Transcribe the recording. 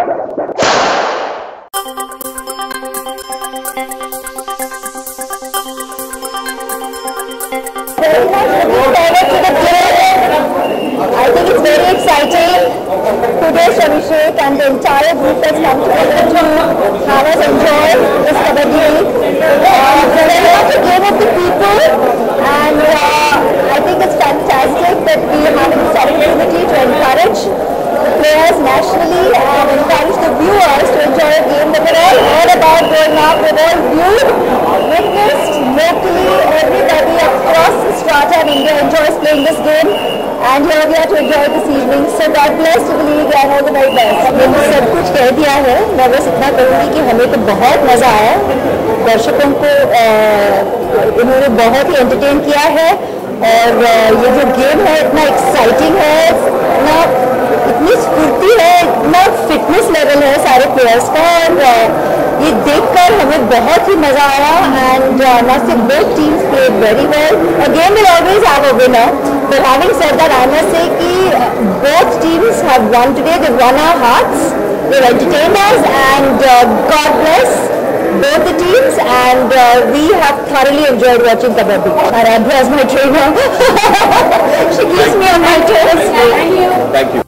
I think it's very exciting. Today's Abhishek and the entire group has come together to have us enjoy this Kabaddi. There are a lot of game of the people, and I think it's fantastic that we have this opportunity to encourage players nationally and encourage the viewers to enjoy a game that we're all heard about growing up, we're all viewed, witnessed locally, everybody across the strata in India enjoys playing this game. And here we are to enjoy this evening. So God bless to the league and all the very best. मैंने सब कुछ कह दिया है, मैं बस इतना कहूँगी कि हमें तो बहुत मजा आया, दर्शकों को इन्होंने बहुत ही एंटरटेन किया है, और ये जो गेम है इतना एक्साइटिंग है, इतना इतनी स्फूर्ति है, इतना फिटनेस लेवल है सारे प्लेयर्स का, और ये देखकर हमें बहुत ही मजा आया. And both teams played very well. A game will always have a winner. But having said that, I must say that both teams have won today. They've won our hearts, they've entertained us, and God bless both the teams, and we have thoroughly enjoyed watching Kabaddi. Aradhya is my trainer. She keeps me on my toes. Thank you. Thank you.